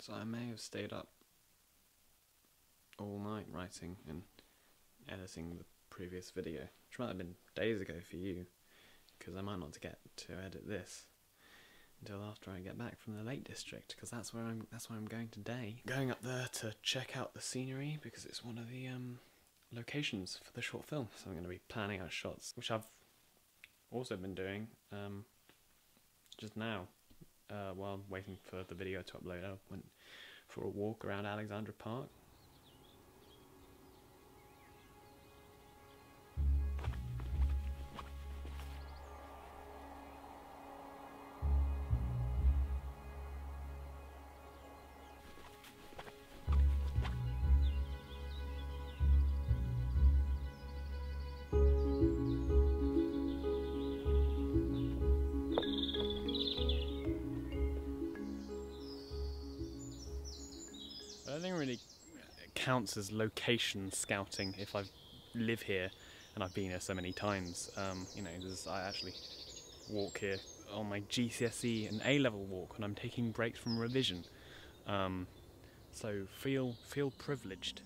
So I may have stayed up all night writing and editing the previous video, which might have been days ago for you, because I might not get to edit this until after I get back from the Lake District, because that's where I'm going today. Going up there to check out the scenery, because it's one of the locations for the short film, so I'm going to be planning out shots, which I've also been doing just now while waiting for the video to upload. I went for a walk around Alexandra Park. Nothing really counts as location scouting if I live here and I've been here so many times. You know, I actually walk here on my GCSE and A-level walk when I'm taking breaks from revision. So feel privileged.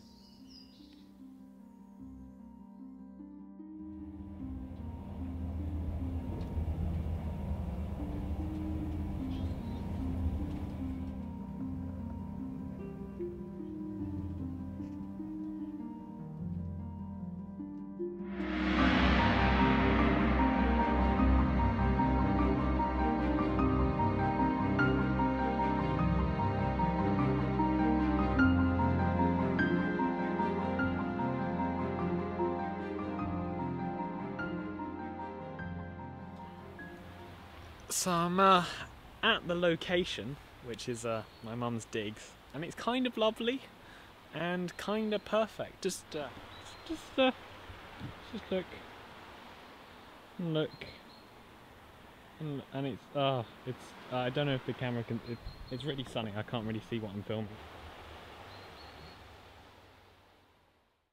So I'm at the location, which is my mum's digs, and it's kind of lovely and kind of perfect. Just look, and it's I don't know if the camera can. It's really sunny. I can't really see what I'm filming.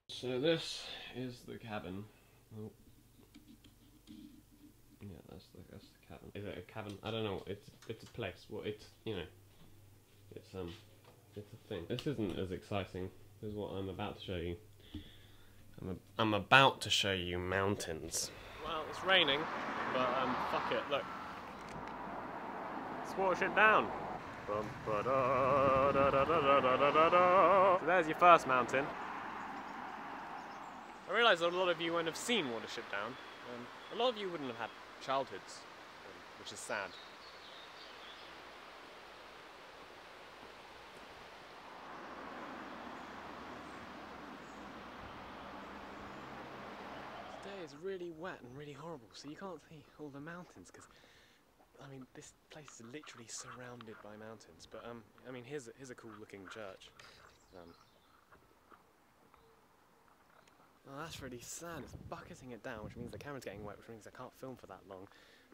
So this is the cabin. Oh. Yeah, that's the cabin. Is it a cabin? I don't know. It's a place. Well, it's, you know, it's a thing. This isn't as exciting as what I'm about to show you. I'm about to show you mountains. Well, it's raining, but fuck it. Look, it's Watership Down. So there's your first mountain. I realise that a lot of you won't have seen Watership Down. A lot of you wouldn't have had childhoods, which is sad. Today is really wet and really horrible, so you can't see all the mountains, because, I mean, this place is literally surrounded by mountains. But, I mean, here's a cool-looking church. Oh, that's really sad. It's bucketing it down, which means the camera's getting wet, which means I can't film for that long.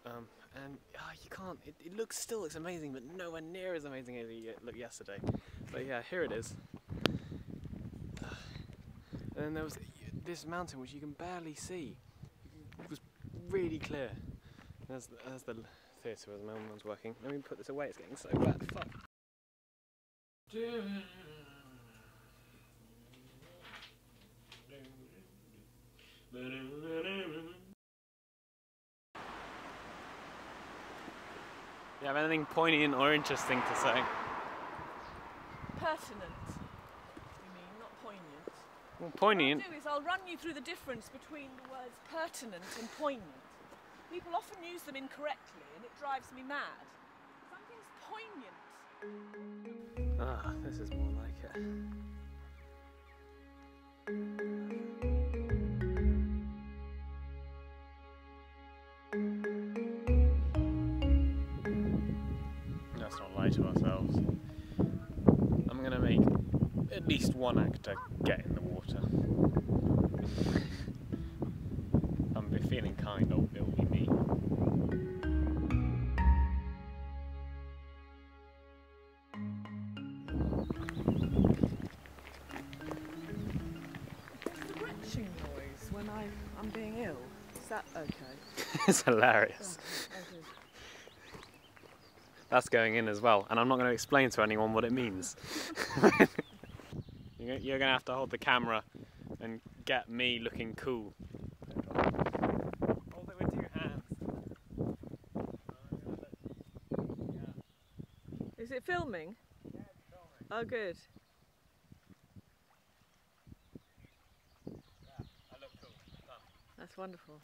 And you can't. It looks still looks amazing, but nowhere near as amazing as it looked yesterday. But yeah, here it is. And then there was this mountain which you can barely see. It was really clear. There's the theatre where the mum's working. Let me put this away. It's getting so wet. Fuck. Do you have anything poignant or interesting to say? Pertinent, you mean, not poignant. Well, poignant. What I'll do is I'll run you through the difference between the words pertinent and poignant. People often use them incorrectly and it drives me mad. Something's poignant. Ah, this is more like it. To ourselves. I'm gonna make at least one actor get in the water. I'm feeling kind old, it'll be me. There's a retching noise when I'm being ill. Is that okay? It's hilarious. Oh, okay. That's going in as well, and I'm not going to explain to anyone what it means. You're going to have to hold the camera and get me looking cool. Hold it with your hands. Is it filming? Yeah, it's filming. Oh, good. Yeah, I look cool. Done. That's wonderful.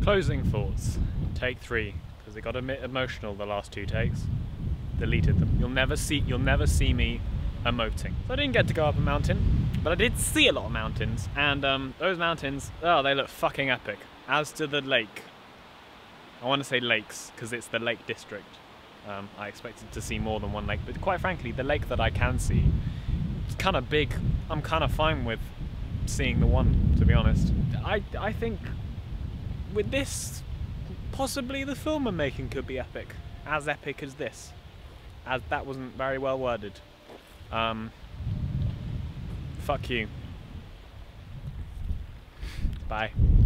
Closing thoughts, take 3, because they got a bit emotional the last 2 takes. Deleted them. You'll never see me emoting. So I didn't get to go up a mountain, but I did see a lot of mountains, and those mountains, oh, they look fucking epic. As to the lake, I want to say lakes, because it's the Lake District. I expected to see more than one lake, but quite frankly, the lake that I can see, it's kind of big. I'm kind of fine with seeing the one, to be honest. I think with this, possibly the film I'm making could be epic. As epic as this. As that wasn't very well worded. Fuck you. Bye.